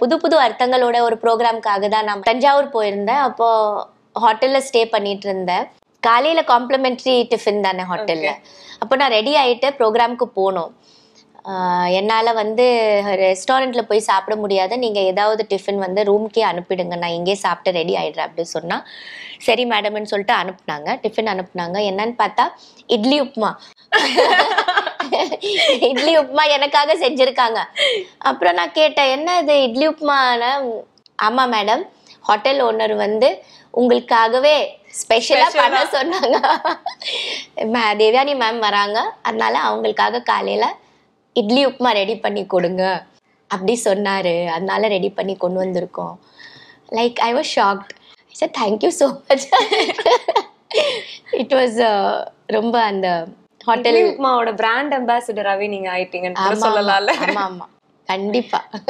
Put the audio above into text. புது புது அர்த்தங்களோட ஒரு ப்ரோக்ராம்காக தான் நான் தஞ்சாவூர் போயிருந்தேன். அப்போ ஹோட்டலில் ஸ்டே பண்ணிட்டு இருந்தேன். காலையில் காம்ப்ளிமெண்ட்ரி டிஃபின் தானே ஹோட்டலில். அப்போ நான் ரெடி ஆகிட்டு ப்ரோக்ராமுக்கு போனோம். என்னால் வந்து ரெஸ்டாரண்ட்டில் போய் சாப்பிட முடியாது, நீங்கள் ஏதாவது டிஃபன் வந்து ரூம்க்கே அனுப்பிடுங்க, நான் இங்கே சாப்பிட்டு ரெடி ஆகிடுறேன் அப்படின்னு சொன்னால் சரி மேடம்னு சொல்லிட்டு அனுப்புனாங்க. டிஃபன் அனுப்புனாங்க. என்னன்னு பார்த்தா இட்லி உப்புமா. இட்லி உப்புமா எனக்காக செஞ்சுருக்காங்க. அப்புறம் நான் கேட்டேன், என்ன இது இட்லி உப்புமான? ஆமாம் மேடம், ஹோட்டல் ஓனர் வந்து உங்களுக்காகவே ஸ்பெஷலாக பண்ண சொன்னாங்க, தேவியானி மேம் வராங்க, அதனால அவங்களுக்காக காலையில் இட்லி உப்புமா ரெடி பண்ணி கொடுங்க அப்படி சொன்னார், அதனால ரெடி பண்ணி கொண்டு வந்திருக்கோம். Like I was shocked. I said thank you so much. It was ரொம்ப அந்த ஹோட்டல் உப்புமாவோட பிராண்ட் அம்பாசிடர் ரவி நீங்கள் ஆயிட்டீங்கன்னு சொல்லலாம்ல? ஆமாம் ஆமாம், கண்டிப்பாக.